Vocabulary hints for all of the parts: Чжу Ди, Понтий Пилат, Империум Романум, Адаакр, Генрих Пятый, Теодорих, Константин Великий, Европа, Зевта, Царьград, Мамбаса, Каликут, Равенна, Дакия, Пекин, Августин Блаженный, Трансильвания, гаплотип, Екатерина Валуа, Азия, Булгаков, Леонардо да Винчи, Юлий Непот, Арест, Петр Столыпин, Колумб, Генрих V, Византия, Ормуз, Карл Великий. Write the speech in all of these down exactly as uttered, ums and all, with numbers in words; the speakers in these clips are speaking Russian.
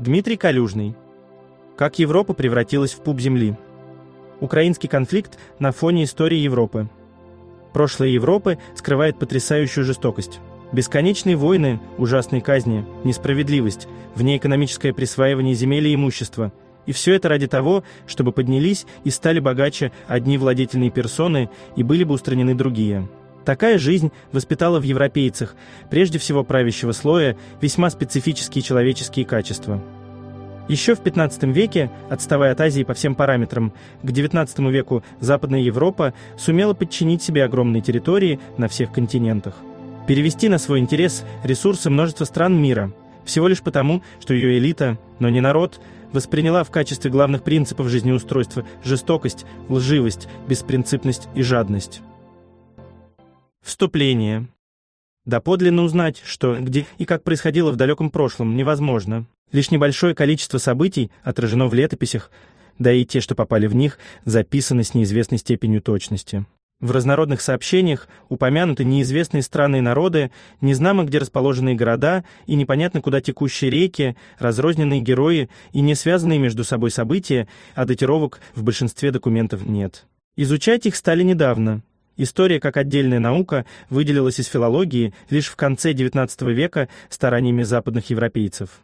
Дмитрий Калюжный. Как Европа превратилась в пуп земли. Украинский конфликт на фоне истории Европы. Прошлое Европы скрывает потрясающую жестокость. Бесконечные войны, ужасные казни, несправедливость, внеэкономическое присваивание земель и имущества. И все это ради того, чтобы поднялись и стали богаче одни владетельные персоны и были бы устранены другие. Такая жизнь воспитала в европейцах, прежде всего правящего слоя, весьма специфические человеческие качества. Еще в пятнадцатом веке, отставая от Азии по всем параметрам, к девятнадцатому веку Западная Европа сумела подчинить себе огромные территории на всех континентах. Перевести на свой интерес ресурсы множества стран мира, всего лишь потому, что ее элита, но не народ, восприняла в качестве главных принципов жизнеустройства жестокость, лживость, беспринципность и жадность. Вступление. Доподлинно узнать, что, где и как происходило в далеком прошлом, невозможно. Лишь небольшое количество событий отражено в летописях, да и те, что попали в них, записаны с неизвестной степенью точности. В разнородных сообщениях упомянуты неизвестные страны и народы, незнамо где расположенные города и непонятно куда текущие реки, разрозненные герои и не связанные между собой события, а датировок в большинстве документов нет. Изучать их стали недавно. История как отдельная наука выделилась из филологии лишь в конце девятнадцатого века стараниями западных европейцев.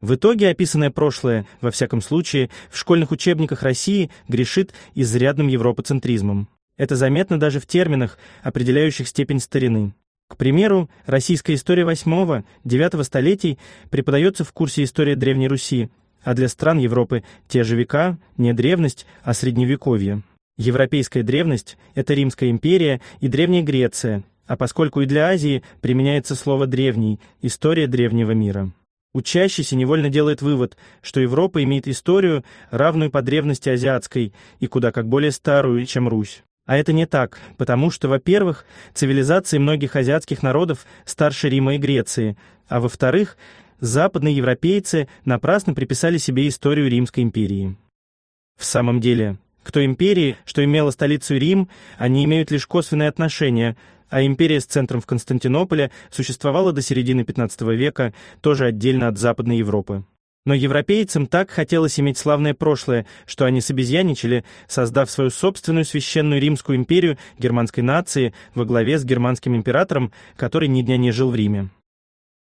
В итоге описанное прошлое, во всяком случае, в школьных учебниках России грешит изрядным европоцентризмом. Это заметно даже в терминах, определяющих степень старины. К примеру, российская история восьмого-девятого столетий преподается в курсе «История Древней Руси», а для стран Европы те же века, не древность, а средневековье. Европейская древность – это Римская империя и Древняя Греция, а поскольку и для Азии применяется слово «древний» – история древнего мира. Учащийся невольно делает вывод, что Европа имеет историю, равную по древности азиатской и куда как более старую, чем Русь. А это не так, потому что, во-первых, цивилизации многих азиатских народов старше Рима и Греции, а во-вторых, западные европейцы напрасно приписали себе историю Римской империи. В самом деле, к той империи, что имела столицу Рим, они имеют лишь косвенное отношение, а империя с центром в Константинополе существовала до середины пятнадцатого века, тоже отдельно от Западной Европы. Но европейцам так хотелось иметь славное прошлое, что они собезьяничали, создав свою собственную священную Римскую империю германской нации во главе с германским императором, который ни дня не жил в Риме.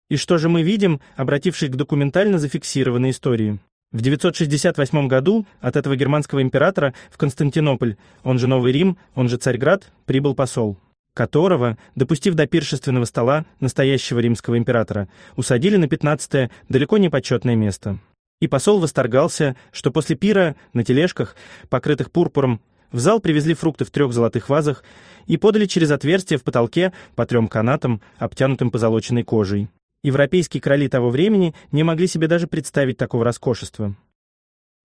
И что же мы видим, обратившись к документально зафиксированной истории? В девятьсот шестьдесят восьмом году от этого германского императора в Константинополь, он же Новый Рим, он же Царьград, прибыл посол, которого, допустив до пиршественного стола настоящего римского императора, усадили на пятнадцатое, далеко не почетное место. И посол восторгался, что после пира на тележках, покрытых пурпуром, в зал привезли фрукты в трех золотых вазах и подали через отверстие в потолке по трем канатам, обтянутым позолоченной кожей. Европейские короли того времени не могли себе даже представить такого роскошества.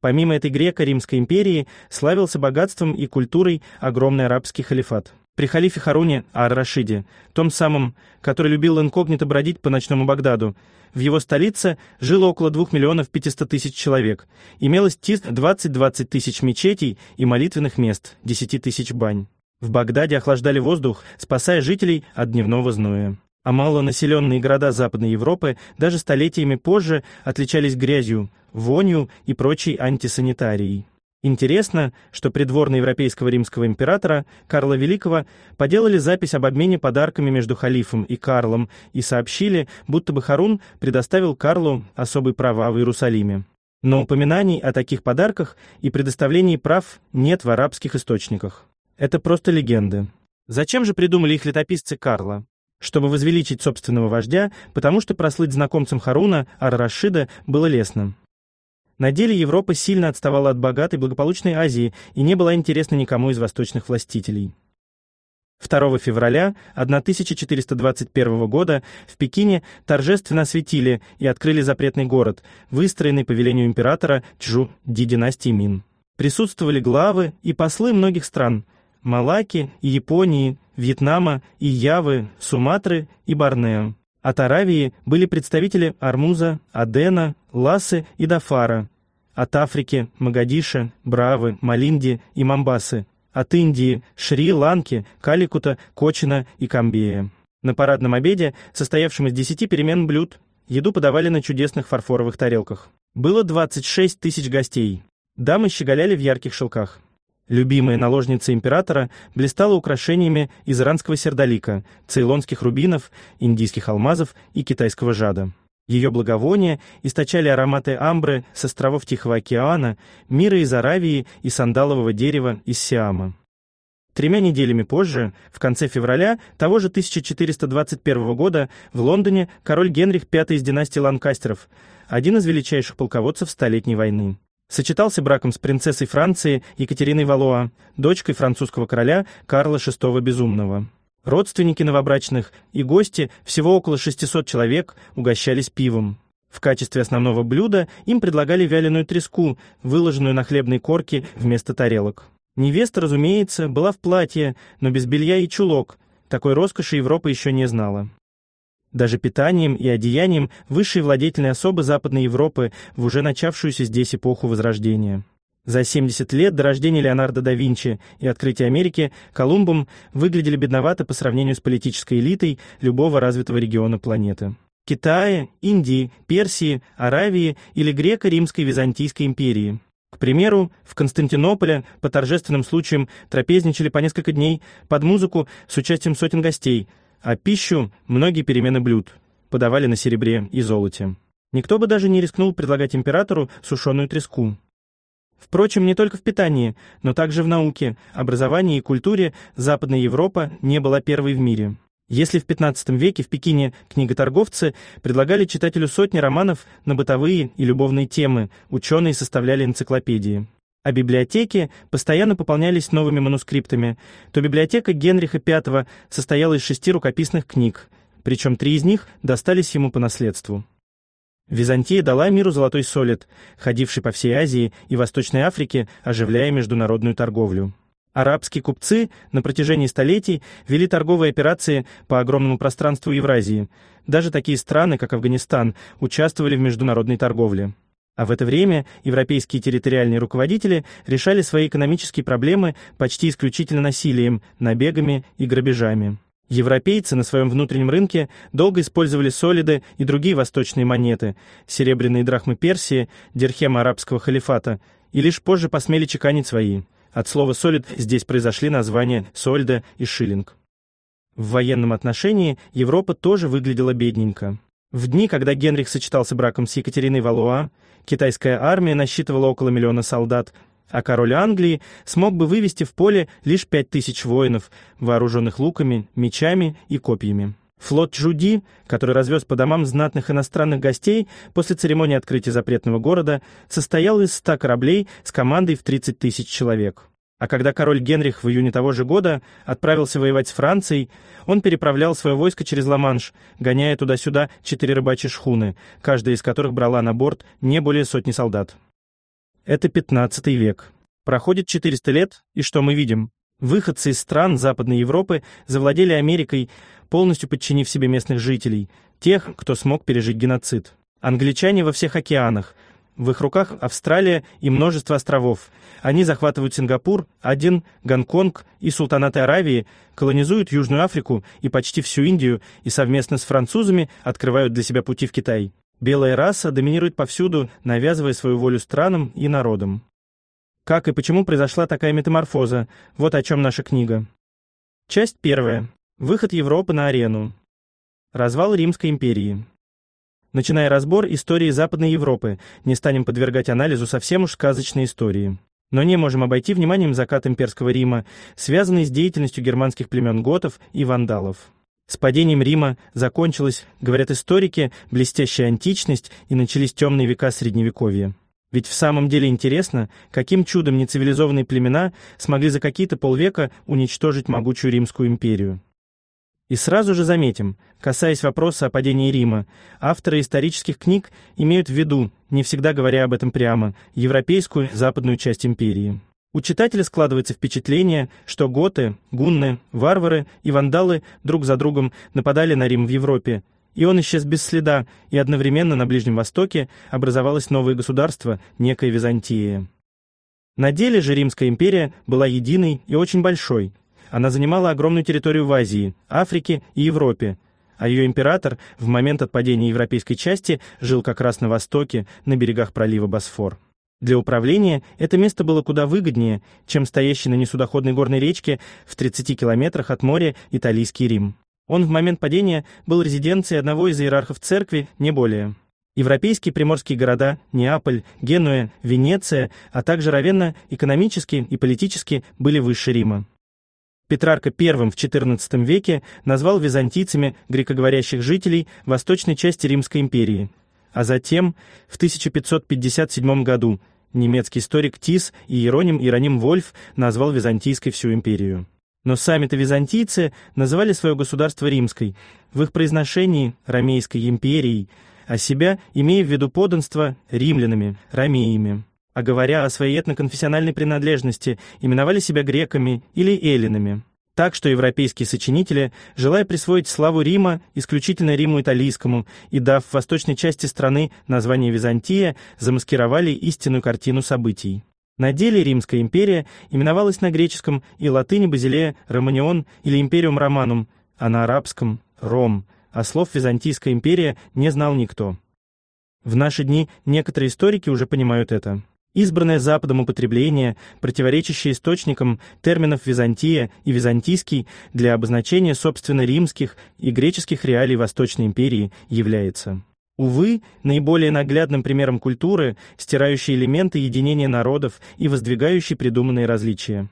Помимо этой греко-римской империи славился богатством и культурой огромный арабский халифат. При халифе Харуне ар-Рашиде, том самом, который любил инкогнито бродить по ночному Багдаду, в его столице жило около двух миллионов пятисот тысяч человек, имелось двадцать-двадцать тысяч мечетей и молитвенных мест, десять тысяч бань. В Багдаде охлаждали воздух, спасая жителей от дневного зноя. А малонаселенные города Западной Европы даже столетиями позже отличались грязью, вонью и прочей антисанитарией. Интересно, что придворные европейского римского императора Карла Великого поделали запись об обмене подарками между халифом и Карлом и сообщили, будто бы Харун предоставил Карлу особые права в Иерусалиме. Но упоминаний о таких подарках и предоставлении прав нет в арабских источниках. Это просто легенды. Зачем же придумали их летописцы Карла? Чтобы возвеличить собственного вождя, потому что прослыть знакомцем Харуна ар-Рашида было лестно. На деле Европа сильно отставала от богатой благополучной Азии и не была интересна никому из восточных властителей. второго февраля тысяча четыреста двадцать первого года в Пекине торжественно осветили и открыли запретный город, выстроенный по велению императора Чжу Ди династии Мин. Присутствовали главы и послы многих стран – Малаки и Японии, Вьетнама и Явы, Суматры и Борнео. От Аравии были представители Ормуза, Адена, Лассы и Дафара, от Африки – Магадиша, Бравы, Малинди и Мамбасы, от Индии – Шри-Ланки, Каликута, Кочина и Камбея. На парадном обеде, состоявшем из десяти перемен блюд, еду подавали на чудесных фарфоровых тарелках. Было двадцать шесть тысяч гостей. Дамы щеголяли в ярких шелках. Любимая наложница императора блистала украшениями из иранского сердолика, цейлонских рубинов, индийских алмазов и китайского жада. Ее благовония источали ароматы амбры с островов Тихого океана, мира из Аравии и сандалового дерева из Сиама. Тремя неделями позже, в конце февраля того же тысяча четыреста двадцать первого года, в Лондоне король Генрих Пятый из династии Ланкастеров, один из величайших полководцев Столетней войны, сочетался браком с принцессой Франции Екатериной Валоа, дочкой французского короля Карла Шестого Безумного. Родственники новобрачных и гости, всего около шестисот человек, угощались пивом. В качестве основного блюда им предлагали вяленую треску, выложенную на хлебной корке вместо тарелок. Невеста, разумеется, была в платье, но без белья и чулок. Такой роскоши Европа еще не знала. Даже питанием и одеянием высшие владетельные особы Западной Европы в уже начавшуюся здесь эпоху Возрождения. За семьдесят лет до рождения Леонардо да Винчи и открытия Америки Колумбом выглядели бедновато по сравнению с политической элитой любого развитого региона планеты. Китая, Индии, Персии, Аравии или Греко-Римской Византийской империи. К примеру, в Константинополе по торжественным случаям трапезничали по несколько дней под музыку с участием сотен гостей, а пищу, многие перемены блюд, подавали на серебре и золоте. Никто бы даже не рискнул предлагать императору сушеную треску. Впрочем, не только в питании, но также в науке, образовании и культуре Западная Европа не была первой в мире. Если в пятнадцатом веке в Пекине книготорговцы предлагали читателю сотни романов на бытовые и любовные темы, ученые составляли энциклопедии. А библиотеки постоянно пополнялись новыми манускриптами, то библиотека Генриха Пятого состояла из шести рукописных книг, причем три из них достались ему по наследству. Византия дала миру золотой солид, ходивший по всей Азии и Восточной Африке, оживляя международную торговлю. Арабские купцы на протяжении столетий вели торговые операции по огромному пространству Евразии. Даже такие страны, как Афганистан, участвовали в международной торговле. А в это время европейские территориальные руководители решали свои экономические проблемы почти исключительно насилием, набегами и грабежами. Европейцы на своем внутреннем рынке долго использовали солиды и другие восточные монеты, серебряные драхмы Персии, дирхемы арабского халифата, и лишь позже посмели чеканить свои. От слова «солид» здесь произошли названия «сольда» и «шиллинг». В военном отношении Европа тоже выглядела бедненько. В дни, когда Генрих сочетался браком с Екатериной Валуа, китайская армия насчитывала около миллиона солдат, а король Англии смог бы вывести в поле лишь пять тысяч воинов, вооруженных луками, мечами и копьями. Флот Чжу Ди, который развез по домам знатных иностранных гостей после церемонии открытия запретного города, состоял из ста кораблей с командой в тридцать тысяч человек. А когда король Генрих в июне того же года отправился воевать с Францией, он переправлял свое войско через Ла-Манш, гоняя туда-сюда четыре рыбачьи шхуны, каждая из которых брала на борт не более сотни солдат. Это пятнадцатый век. Проходит четыреста лет, и что мы видим? Выходцы из стран Западной Европы завладели Америкой, полностью подчинив себе местных жителей, тех, кто смог пережить геноцид. Англичане во всех океанах. В их руках Австралия и множество островов. Они захватывают Сингапур, Аден, Гонконг и султанаты Аравии, колонизуют Южную Африку и почти всю Индию и совместно с французами открывают для себя пути в Китай. Белая раса доминирует повсюду, навязывая свою волю странам и народам. Как и почему произошла такая метаморфоза? Вот о чем наша книга. Часть первая. Выход Европы на арену. Развал Римской империи. Начиная разбор истории Западной Европы, не станем подвергать анализу совсем уж сказочной истории. Но не можем обойти вниманием закат имперского Рима, связанный с деятельностью германских племен готов и вандалов. С падением Рима закончилась, говорят историки, блестящая античность и начались темные века Средневековья. Ведь в самом деле интересно, каким чудом нецивилизованные племена смогли за какие-то полвека уничтожить могучую Римскую империю. И сразу же заметим, касаясь вопроса о падении Рима, авторы исторических книг имеют в виду, не всегда говоря об этом прямо, европейскую западную часть империи. У читателя складывается впечатление, что готы, гунны, варвары и вандалы друг за другом нападали на Рим в Европе, и он исчез без следа, и одновременно на Ближнем Востоке образовалось новое государство, некая Византия. На деле же Римская империя была единой и очень большой. Она занимала огромную территорию в Азии, Африке и Европе, А ее император в момент отпадения европейской части жил как раз на востоке, на берегах пролива Босфор. Для управления это место было куда выгоднее, чем стоящий на несудоходной горной речке в тридцати километрах от моря италийский Рим. Он в момент падения был резиденцией одного из иерархов церкви, не более. Европейские приморские города Неаполь, Генуя, Венеция, а также Равенна экономически и политически были выше Рима. Петрарка Первый в четырнадцатом веке назвал византийцами грекоговорящих жителей восточной части Римской империи. А затем, в тысяча пятьсот пятьдесят седьмом году, немецкий историк Тис и Иероним Иероним Вольф назвал византийской всю империю. Но сами-то византийцы называли свое государство римской, в их произношении Ромейской империей, а себя имея в виду подданство римлянами, ромеями. А говоря о своей этноконфессиональной принадлежности, именовали себя греками или эллинами. Так что европейские сочинители, желая присвоить славу Рима исключительно Риму италийскому и дав восточной части страны название Византия, замаскировали истинную картину событий. На деле Римская империя именовалась на греческом и латыни Базилея Романион или Империум Романум, а на арабском – Ром, а слов Византийская империя не знал никто. В наши дни некоторые историки уже понимают это. Избранное Западом употребление, противоречащее источникам терминов Византия и Византийский для обозначения собственно римских и греческих реалий Восточной империи, является, увы, наиболее наглядным примером культуры, стирающей элементы единения народов и воздвигающей придуманные различия.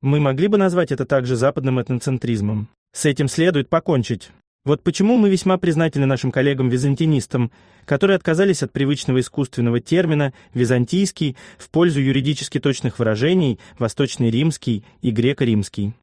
Мы могли бы назвать это также западным этноцентризмом. С этим следует покончить. Вот почему мы весьма признательны нашим коллегам-византинистам, которые отказались от привычного искусственного термина «византийский» в пользу юридически точных выражений «восточный-римский» и «греко-римский».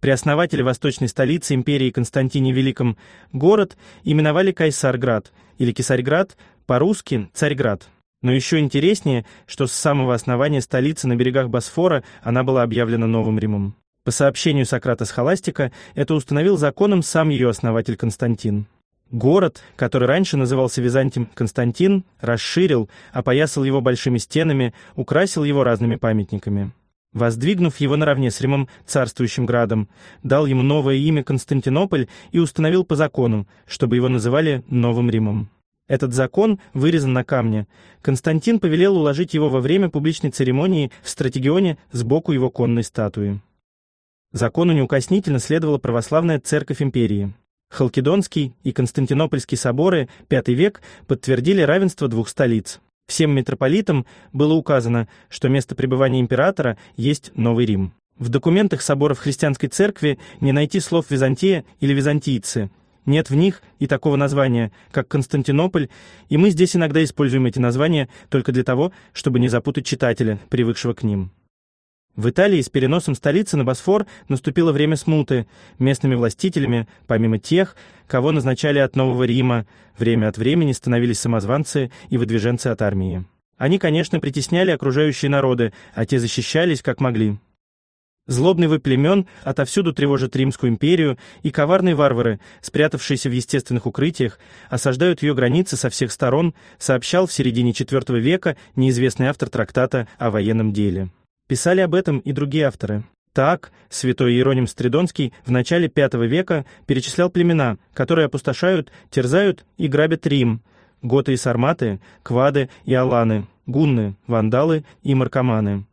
Преоснователя восточной столицы империи Константине Великом город именовали Кайсарград или Кесарьград, по-русски Царьград. Но еще интереснее, что с самого основания столицы на берегах Босфора она была объявлена новым Римом. По сообщению Сократа Схоластика, это установил законом сам ее основатель Константин. Город, который раньше назывался Византием, Константин расширил, опоясал его большими стенами, украсил его разными памятниками. Воздвигнув его наравне с Римом, царствующим градом, дал ему новое имя Константинополь и установил по закону, чтобы его называли Новым Римом. Этот закон вырезан на камне. Константин повелел уложить его во время публичной церемонии в Стратегионе сбоку его конной статуи. Закону неукоснительно следовала православная церковь империи. Халкидонский и Константинопольский соборы пятый век подтвердили равенство двух столиц. Всем митрополитам было указано, что место пребывания императора есть Новый Рим. В документах соборов христианской церкви не найти слов «Византия» или «византийцы». Нет в них и такого названия, как Константинополь, и мы здесь иногда используем эти названия только для того, чтобы не запутать читателя, привыкшего к ним. В Италии с переносом столицы на Босфор наступило время смуты. Местными властителями, помимо тех, кого назначали от Нового Рима, время от времени становились самозванцы и выдвиженцы от армии. Они, конечно, притесняли окружающие народы, а те защищались, как могли. Злобный вой племен отовсюду тревожит Римскую империю, и коварные варвары, спрятавшиеся в естественных укрытиях, осаждают ее границы со всех сторон, сообщал в середине четвёртого века неизвестный автор трактата о военном деле. Писали об этом и другие авторы. Так, святой Иероним Стридонский в начале пятого века перечислял племена, которые опустошают, терзают и грабят Рим: готы и сарматы, квады и аланы, гунны, вандалы и маркоманы.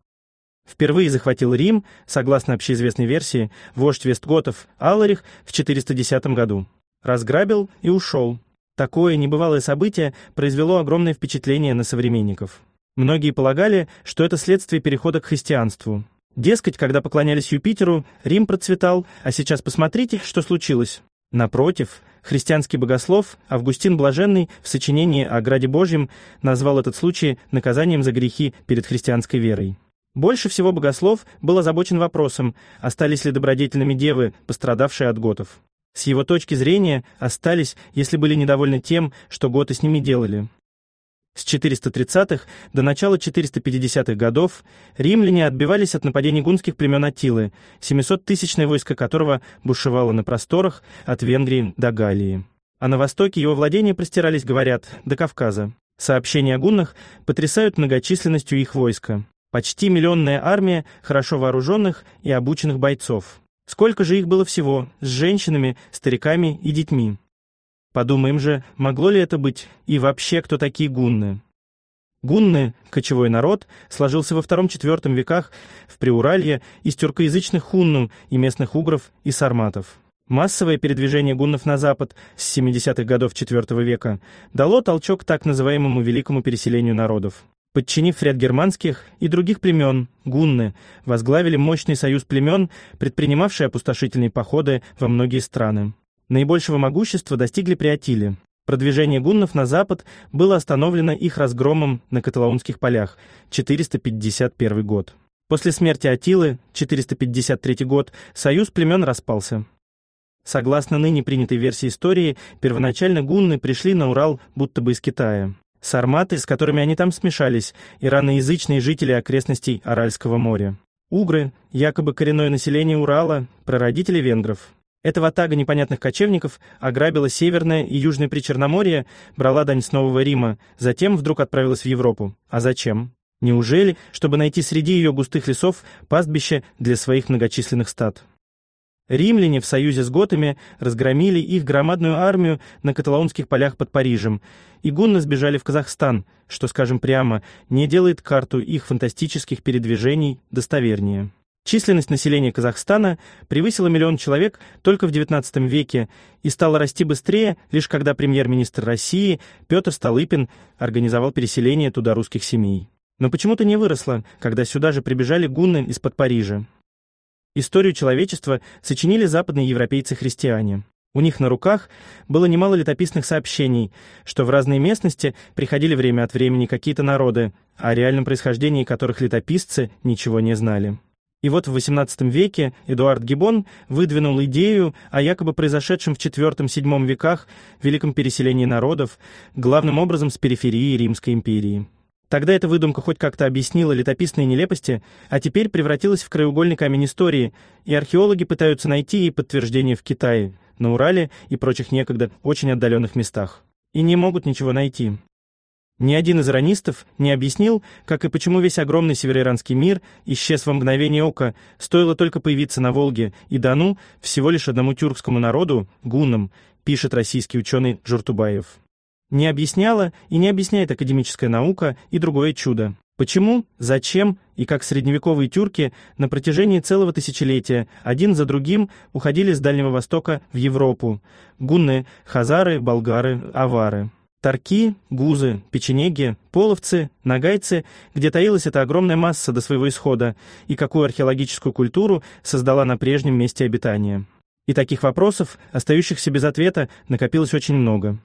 Впервые захватил Рим, согласно общеизвестной версии, вождь вестготов Аларих в четыреста десятом году. Разграбил и ушел. Такое небывалое событие произвело огромное впечатление на современников. Многие полагали, что это следствие перехода к христианству. Дескать, когда поклонялись Юпитеру, Рим процветал, а сейчас посмотрите, что случилось. Напротив, христианский богослов Августин Блаженный в сочинении о Граде Божьем назвал этот случай наказанием за грехи перед христианской верой. Больше всего богослов был озабочен вопросом, остались ли добродетельными девы, пострадавшие от готов. С его точки зрения, остались, если были недовольны тем, что готы с ними делали. С четыреста тридцатых до начала четыреста пятидесятых годов римляне отбивались от нападений гунских племен Аттилы, семисоттысячное войско которого бушевало на просторах от Венгрии до Галлии. А на востоке его владения простирались, говорят, до Кавказа. Сообщения о гуннах потрясают многочисленностью их войска. Почти миллионная армия хорошо вооруженных и обученных бойцов. Сколько же их было всего с женщинами, стариками и детьми? Подумаем же, могло ли это быть, и вообще, кто такие гунны? Гунны, кочевой народ, сложился во втором-четвёртом веках в Приуралье из тюркоязычных хуннум и местных угров и сарматов. Массовое передвижение гуннов на запад с семидесятых годов четвёртого века дало толчок так называемому великому переселению народов. Подчинив ряд германских и других племен, гунны возглавили мощный союз племен, предпринимавший опустошительные походы во многие страны. Наибольшего могущества достигли при Аттиле. Продвижение гуннов на запад было остановлено их разгромом на каталаунских полях, четыреста пятьдесят первый год. После смерти Аттилы, четыреста пятьдесят третий год, союз племен распался. Согласно ныне принятой версии истории, первоначально гунны пришли на Урал будто бы из Китая. Сарматы, с которыми они там смешались, ираноязычные жители окрестностей Аральского моря. Угры, якобы коренное население Урала, прародители венгров. Эта ватага непонятных кочевников ограбила Северное и Южное Причерноморье, брала дань с Нового Рима, затем вдруг отправилась в Европу. А зачем? Неужели, чтобы найти среди ее густых лесов пастбище для своих многочисленных стад? Римляне в союзе с готами разгромили их громадную армию на каталонских полях под Парижем, и гунны сбежали в Казахстан, что, скажем прямо, не делает карту их фантастических передвижений достовернее. Численность населения Казахстана превысила миллион человек только в девятнадцатом веке и стала расти быстрее, лишь когда премьер-министр России Петр Столыпин организовал переселение туда русских семей. Но почему-то не выросла, когда сюда же прибежали гунны из-под Парижа. Историю человечества сочинили западные европейцы-христиане. У них на руках было немало летописных сообщений, что в разные местности приходили время от времени какие-то народы, о реальном происхождении которых летописцы ничего не знали. И вот в восемнадцатом веке Эдуард Гиббон выдвинул идею о якобы произошедшем в четвёртом-седьмом веках великом переселении народов, главным образом с периферии Римской империи. Тогда эта выдумка хоть как-то объяснила летописные нелепости, а теперь превратилась в краеугольный камень истории, и археологи пытаются найти ей подтверждение в Китае, на Урале и прочих некогда очень отдаленных местах. И не могут ничего найти. Ни один из иронистов не объяснил, как и почему весь огромный североиранский мир исчез во мгновение ока, стоило только появиться на Волге и Дону всего лишь одному тюркскому народу, гуннам, пишет российский ученый Джуртубаев. Не объясняла и не объясняет академическая наука и другое чудо. Почему, зачем и как средневековые тюрки на протяжении целого тысячелетия один за другим уходили с Дальнего Востока в Европу. Гунны, хазары, болгары, авары. Тарки, гузы, печенеги, половцы, нагайцы, где таилась эта огромная масса до своего исхода, и какую археологическую культуру создала на прежнем месте обитания. И таких вопросов, остающихся без ответа, накопилось очень много.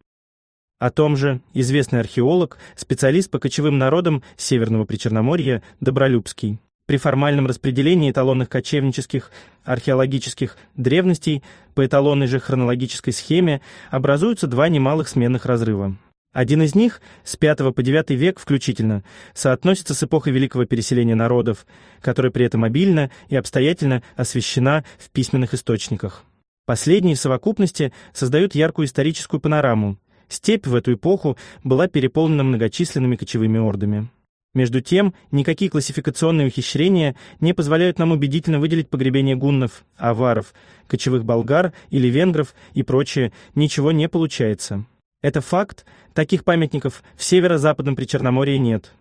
О том же известный археолог, специалист по кочевым народам Северного Причерноморья Добролюбский. При формальном распределении эталонных кочевнических археологических древностей по эталонной же хронологической схеме образуются два немалых сменных разрыва. Один из них, с пятого по девятый век включительно, соотносится с эпохой великого переселения народов, которая при этом обильно и обстоятельно освещена в письменных источниках. Последние в совокупности создают яркую историческую панораму. Степь в эту эпоху была переполнена многочисленными кочевыми ордами. Между тем, никакие классификационные ухищрения не позволяют нам убедительно выделить погребение гуннов, аваров, кочевых болгар или венгров и прочее, ничего не получается. Это факт, таких памятников в северо-западном Причерноморье нет.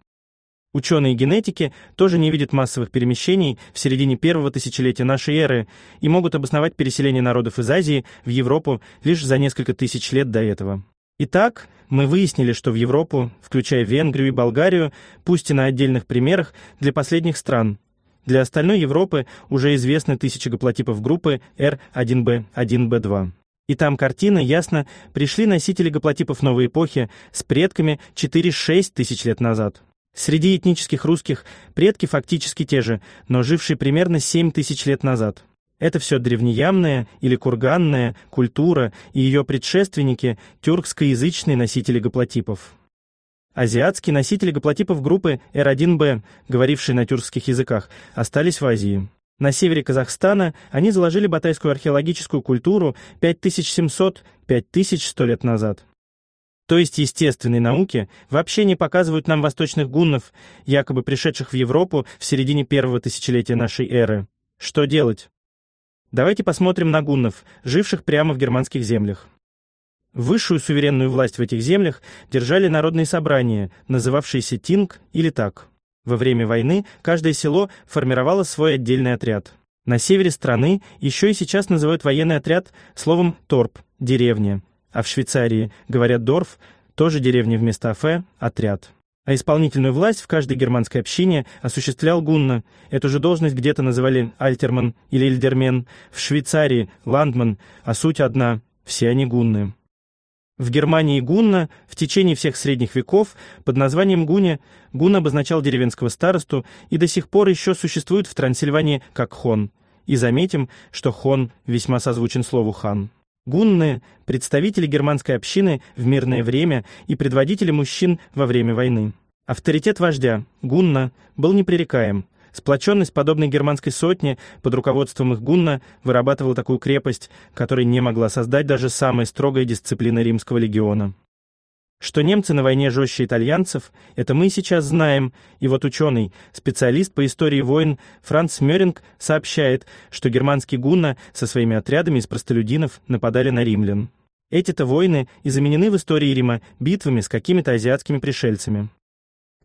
Ученые-генетики тоже не видят массовых перемещений в середине первого тысячелетия нашей эры и могут обосновать переселение народов из Азии в Европу лишь за несколько тысяч лет до этого. Итак, мы выяснили, что в Европу, включая Венгрию и Болгарию, пусть и на отдельных примерах, для последних стран, для остальной Европы уже известны тысячи гаплотипов группы эр один бэ один бэ два. И там картина, ясно, пришли носители гаплотипов новой эпохи с предками четыре-шесть тысяч лет назад. Среди этнических русских предки фактически те же, но жившие примерно семь тысяч лет назад. Это все древнеямная или курганная культура и ее предшественники – тюркскоязычные носители гаплотипов. Азиатские носители гаплотипов группы эр один бэ, говорившие на тюркских языках, остались в Азии. На севере Казахстана они заложили батайскую археологическую культуру пять тысяч семьсот — пять тысяч сто лет назад. То есть естественные науки вообще не показывают нам восточных гуннов, якобы пришедших в Европу в середине первого тысячелетия нашей эры. Что делать? Давайте посмотрим на гуннов, живших прямо в германских землях. Высшую суверенную власть в этих землях держали народные собрания, называвшиеся тинг или так. Во время войны каждое село формировало свой отдельный отряд. На севере страны еще и сейчас называют военный отряд словом «торп» – «деревня», а в Швейцарии говорят «дорф» – тоже деревня вместо «фе» – «отряд». А исполнительную власть в каждой германской общине осуществлял гунна. Эту же должность где-то называли «альтерман» или «эльдермен», в Швейцарии – «ландман», а суть одна – все они гунны. В Германии гунна в течение всех средних веков под названием гуне гун обозначал деревенского старосту и до сих пор еще существует в Трансильвании как хон. И заметим, что хон весьма созвучен слову хан. Гунны – представители германской общины в мирное время и предводители мужчин во время войны. Авторитет вождя гунна был непререкаем. Сплоченность подобной германской сотни под руководством их гунна вырабатывала такую крепость, которой не могла создать даже самая строгая дисциплина римского легиона. Что немцы на войне жестче итальянцев, это мы и сейчас знаем, и вот ученый, специалист по истории войн Франц Мюринг сообщает, что германские гунна со своими отрядами из простолюдинов нападали на римлян. Эти-то войны и заменены в истории Рима битвами с какими-то азиатскими пришельцами.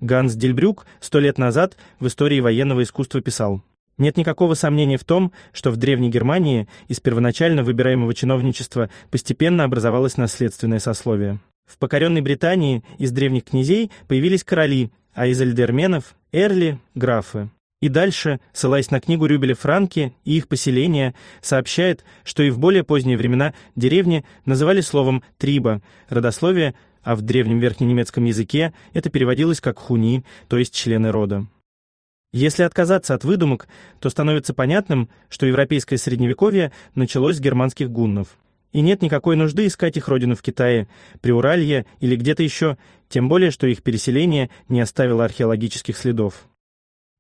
Ганс Дельбрюк сто лет назад в истории военного искусства писал: «Нет никакого сомнения в том, что в Древней Германии из первоначально выбираемого чиновничества постепенно образовалось наследственное сословие. В покоренной Британии из древних князей появились короли, а из эльдерменов – эрли, графы». И дальше, ссылаясь на книгу Рюбеля «Франки» и их поселения, сообщает, что и в более поздние времена деревни называли словом «триба» – родословие, а в древнем верхненемецком языке это переводилось как «хуни», то есть «члены рода». Если отказаться от выдумок, то становится понятным, что европейское средневековье началось с германских гуннов. И нет никакой нужды искать их родину в Китае, Приуралье или где-то еще, тем более, что их переселение не оставило археологических следов.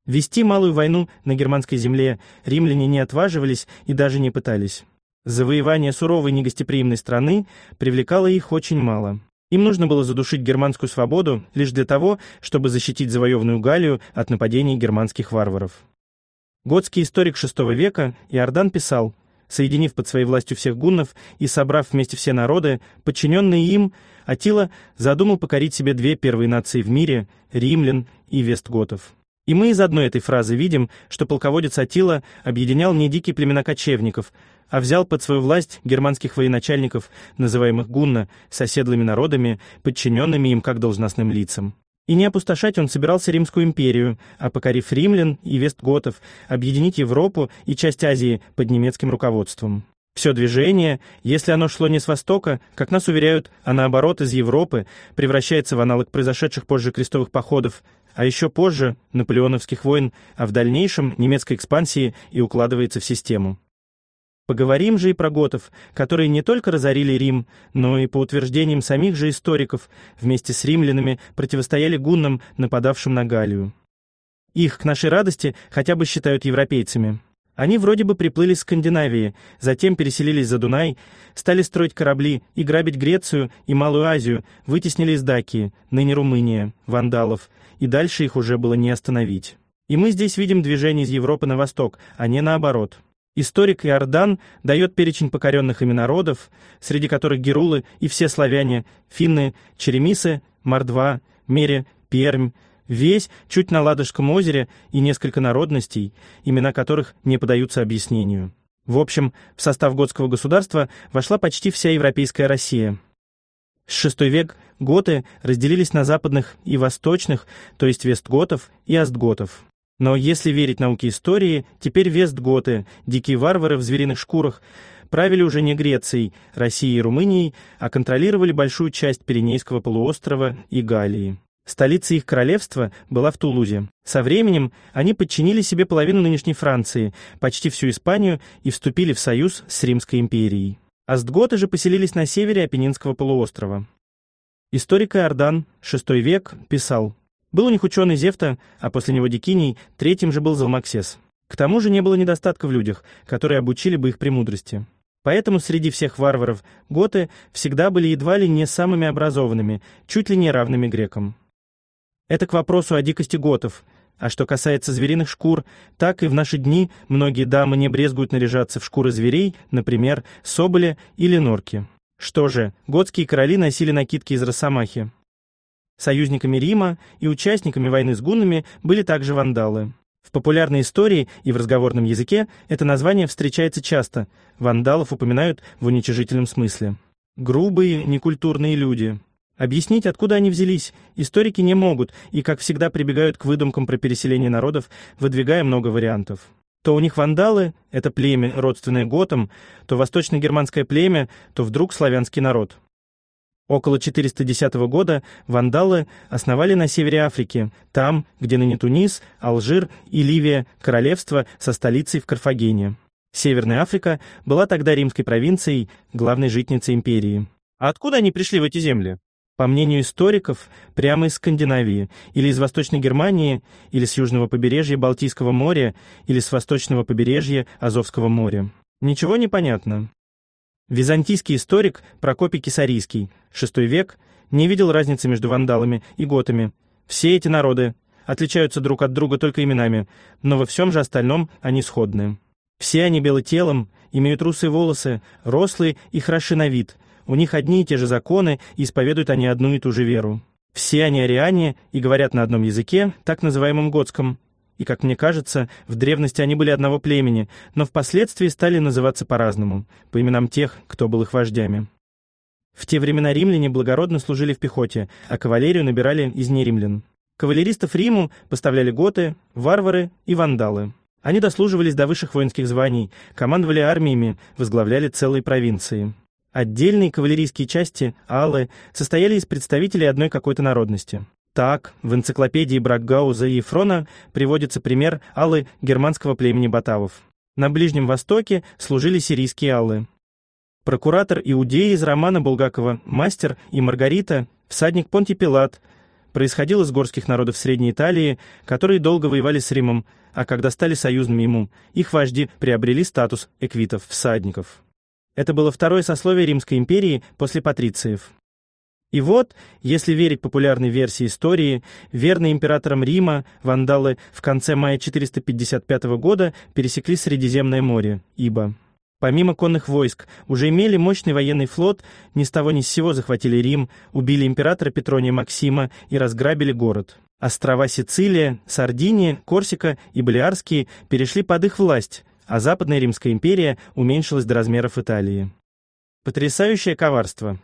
Вести малую войну на германской земле римляне не отваживались и даже не пытались. Завоевание суровой негостеприимной страны привлекало их очень мало. Им нужно было задушить германскую свободу лишь для того, чтобы защитить завоеванную Галлию от нападений германских варваров. Готский историк шестого века Иордан писал: соединив под своей властью всех гуннов и собрав вместе все народы, подчиненные им, Аттила задумал покорить себе две первые нации в мире – римлян и вестготов. И мы из одной этой фразы видим, что полководец Аттила объединял не дикие племена кочевников, а взял под свою власть германских военачальников, называемых гунна, с оседлыми народами, подчиненными им как должностным лицам. И не опустошать он собирался Римскую империю, а, покорив римлян и вестготов, объединить Европу и часть Азии под немецким руководством. Все движение, если оно шло не с востока, как нас уверяют, а наоборот из Европы, превращается в аналог произошедших позже крестовых походов, а еще позже – наполеоновских войн, а в дальнейшем – немецкой экспансии и укладывается в систему. Поговорим же и про готов, которые не только разорили Рим, но и, по утверждениям самих же историков, вместе с римлянами противостояли гуннам, нападавшим на Галлию. Их, к нашей радости, хотя бы считают европейцами. Они вроде бы приплыли из Скандинавии, затем переселились за Дунай, стали строить корабли и грабить Грецию и Малую Азию, вытеснили из Дакии, ныне Румыния, вандалов, и дальше их уже было не остановить. И мы здесь видим движение из Европы на восток, а не наоборот. Историк Иордан дает перечень покоренных ими народов, среди которых герулы и все славяне, финны, черемисы, мордва, мере, пермь, весь чуть на Ладожском озере и несколько народностей, имена которых не поддаются объяснению. В общем, в состав готского государства вошла почти вся европейская Россия. С шестого века готы разделились на западных и восточных, то есть вестготов и остготов. Но если верить науке истории, теперь вестготы, дикие варвары в звериных шкурах, правили уже не Грецией, Россией и Румынией, а контролировали большую часть Пиренейского полуострова и Галлии. Столица их королевства была в Тулузе. Со временем они подчинили себе половину нынешней Франции, почти всю Испанию и вступили в союз с Римской империей. Остготы же поселились на севере Апеннинского полуострова. Историк Иордан, шестой век, писал: был у них ученый Зевта, а после него Дикиний, третьим же был Залмаксес. К тому же не было недостатка в людях, которые обучили бы их премудрости. Поэтому среди всех варваров готы всегда были едва ли не самыми образованными, чуть ли не равными грекам. Это к вопросу о дикости готов. А что касается звериных шкур, так и в наши дни многие дамы не брезгуют наряжаться в шкуры зверей, например, соболя или норки. Что же, готские короли носили накидки из росомахи. Союзниками Рима и участниками войны с гуннами были также вандалы. В популярной истории и в разговорном языке это название встречается часто, вандалов упоминают в уничижительном смысле. Грубые, некультурные люди. Объяснить, откуда они взялись, историки не могут и, как всегда, прибегают к выдумкам про переселение народов, выдвигая много вариантов. То у них вандалы – это племя, родственное готам, то восточно-германское племя, то вдруг славянский народ. Около четыреста десятого года вандалы основали на севере Африки, там, где ныне Тунис, Алжир и Ливия – королевство со столицей в Карфагене. Северная Африка была тогда римской провинцией, главной житницей империи. А откуда они пришли в эти земли? По мнению историков, прямо из Скандинавии, или из Восточной Германии, или с южного побережья Балтийского моря, или с восточного побережья Азовского моря. Ничего не понятно. Византийский историк Прокопий Кесарийский, шестой век, не видел разницы между вандалами и готами. Все эти народы отличаются друг от друга только именами, но во всем же остальном они сходны. Все они белотелым, имеют русые волосы, рослые и хороши на вид. У них одни и те же законы, и исповедуют они одну и ту же веру. Все они ариане и говорят на одном языке, так называемом готском. И, как мне кажется, в древности они были одного племени, но впоследствии стали называться по-разному, по именам тех, кто был их вождями. В те времена римляне благородно служили в пехоте, а кавалерию набирали из неримлян. Кавалеристов Риму поставляли готы, варвары и вандалы. Они дослуживались до высших воинских званий, командовали армиями, возглавляли целые провинции. Отдельные кавалерийские части, аллы, состояли из представителей одной какой-то народности. Так, в энциклопедии Брокгауза и Ефрона приводится пример аллы германского племени батавов. На Ближнем Востоке служили сирийские аллы. Прокуратор Иудеи из романа Булгакова «Мастер и Маргарита», всадник Понтий Пилат, происходил из горских народов Средней Италии, которые долго воевали с Римом, а когда стали союзными ему, их вожди приобрели статус эквитов-всадников. Это было второе сословие Римской империи после патрициев. И вот, если верить популярной версии истории, верные императорам Рима вандалы в конце мая четыреста пятьдесят пятого года пересекли Средиземное море, ибо, помимо конных войск, уже имели мощный военный флот, ни с того ни с сего захватили Рим, убили императора Петрония Максима и разграбили город. Острова Сицилия, Сардиния, Корсика и Балиарские перешли под их власть, а Западная Римская империя уменьшилась до размеров Италии. Потрясающее коварство.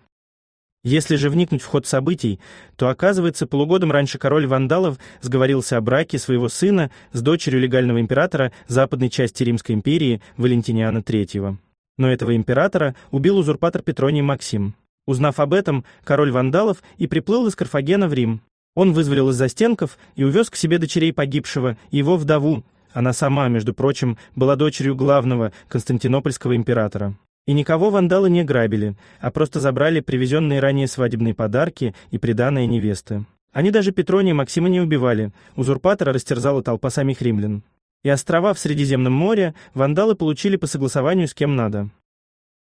Если же вникнуть в ход событий, то, оказывается, полугодом раньше король вандалов сговорился о браке своего сына с дочерью легального императора западной части Римской империи Валентиниана третьего. Но этого императора убил узурпатор Петроний Максим. Узнав об этом, король вандалов и приплыл из Карфагена в Рим. Он вызволил из застенков и увез к себе дочерей погибшего и его вдову. Она сама, между прочим, была дочерью главного константинопольского императора. И никого вандалы не грабили, а просто забрали привезенные ранее свадебные подарки и приданые невесты. Они даже Петрония Максима не убивали, узурпатора растерзала толпа самих римлян. И острова в Средиземном море вандалы получили по согласованию с кем надо.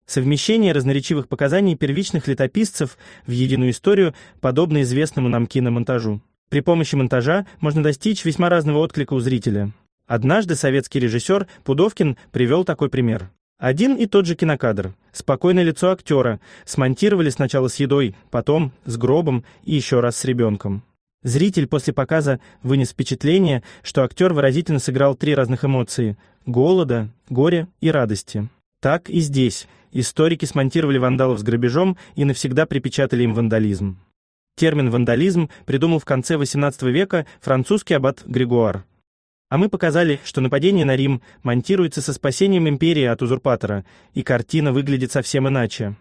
Совмещение разноречивых показаний первичных летописцев в единую историю подобно известному нам киномонтажу. При помощи монтажа можно достичь весьма разного отклика у зрителя. Однажды советский режиссер Пудовкин привел такой пример. Один и тот же кинокадр, спокойное лицо актера, смонтировали сначала с едой, потом с гробом и еще раз с ребенком. Зритель после показа вынес впечатление, что актер выразительно сыграл три разных эмоции – голода, горя и радости. Так и здесь историки смонтировали вандалов с грабежом и навсегда припечатали им вандализм. Термин «вандализм» придумал в конце восемнадцатого века французский аббат Григуар. А мы показали, что нападение на Рим монтируется со спасением империи от узурпатора, и картина выглядит совсем иначе.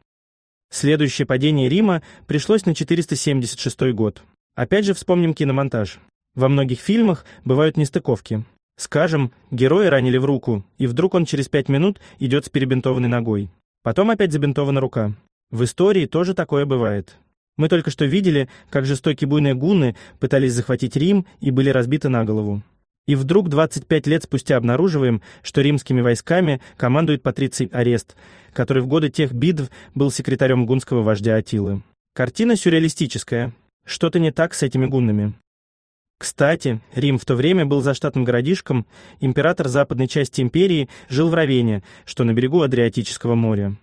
Следующее падение Рима пришлось на четыреста семьдесят шестой год. Опять же вспомним киномонтаж. Во многих фильмах бывают нестыковки. Скажем, героя ранили в руку, и вдруг он через пять минут идет с перебинтованной ногой. Потом опять забинтована рука. В истории тоже такое бывает. Мы только что видели, как жестокие буйные гунны пытались захватить Рим и были разбиты на голову. И вдруг двадцать пять лет спустя обнаруживаем, что римскими войсками командует патриций Арест, который в годы тех битв был секретарем гунского вождя Аттилы. Картина сюрреалистическая. Что-то не так с этими гуннами. Кстати, Рим в то время был заштатным городишком, император западной части империи жил в Равене, что на берегу Адриатического моря.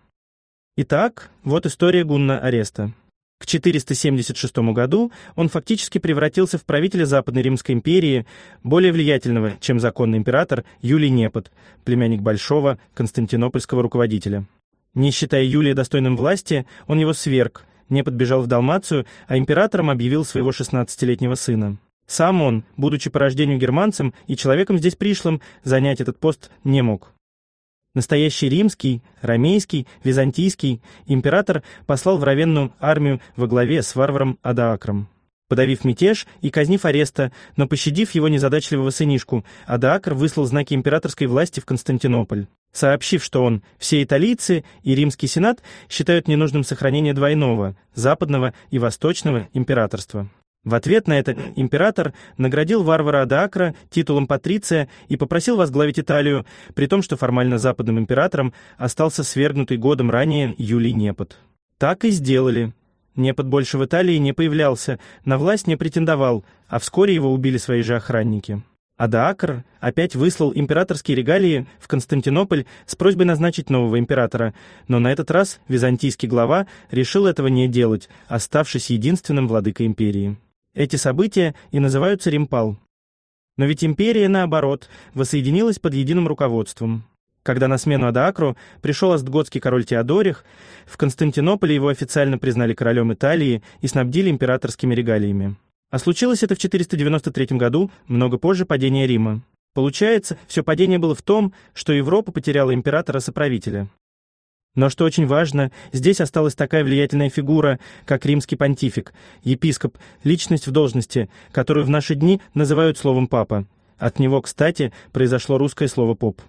Итак, вот история гунна ареста. К четыреста семьдесят шестому году он фактически превратился в правителя Западной Римской империи, более влиятельного, чем законный император Юлий Непот, племянник большого константинопольского руководителя. Не считая Юлия достойным власти, он его сверг, Непот бежал в Далмацию, а императором объявил своего шестнадцатилетнего сына. Сам он, будучи по рождению германцем и человеком здесь пришлым, занять этот пост не мог. Настоящий римский, ромейский, византийский император послал в Равенну армию во главе с варваром Адаакром. Подавив мятеж и казнив ареста, но пощадив его незадачливого сынишку, Адаакр выслал знаки императорской власти в Константинополь, сообщив, что он, все италийцы и римский сенат считают ненужным сохранение двойного, западного и восточного императорства. В ответ на это император наградил варвара Адаакра титулом патриция и попросил возглавить Италию, при том, что формально западным императором остался свергнутый годом ранее Юлий Непот. Так и сделали. Непот больше в Италии не появлялся, на власть не претендовал, а вскоре его убили свои же охранники. Адаакр опять выслал императорские регалии в Константинополь с просьбой назначить нового императора, но на этот раз византийский глава решил этого не делать, оставшись единственным владыкой империи. Эти события и называются Римпал. Но ведь империя, наоборот, воссоединилась под единым руководством. Когда на смену Адаакру пришел остготский король Теодорих, в Константинополе его официально признали королем Италии и снабдили императорскими регалиями. А случилось это в четыреста девяносто третьем году, много позже падения Рима. Получается, все падение было в том, что Европа потеряла императора-соправителя. Но, что очень важно, здесь осталась такая влиятельная фигура, как римский понтифик, епископ, личность в должности, которую в наши дни называют словом «папа». От него, кстати, произошло русское слово «поп».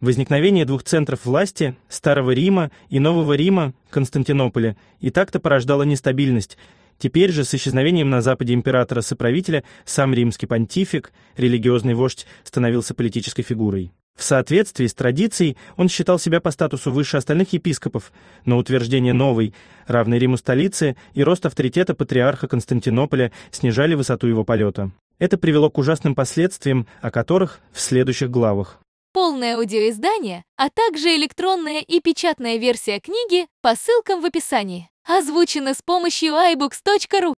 Возникновение двух центров власти, Старого Рима и Нового Рима, Константинополя, и так-то порождало нестабильность. Теперь же с исчезновением на Западе императора-соправителя сам римский понтифик, религиозный вождь, становился политической фигурой. В соответствии с традицией он считал себя по статусу выше остальных епископов, но утверждение новой, равной Риму столицы и рост авторитета патриарха Константинополя снижали высоту его полета. Это привело к ужасным последствиям, о которых в следующих главах. Полное аудиоиздание, а также электронная и печатная версия книги по ссылкам в описании. Озвучено с помощью i books точка ru.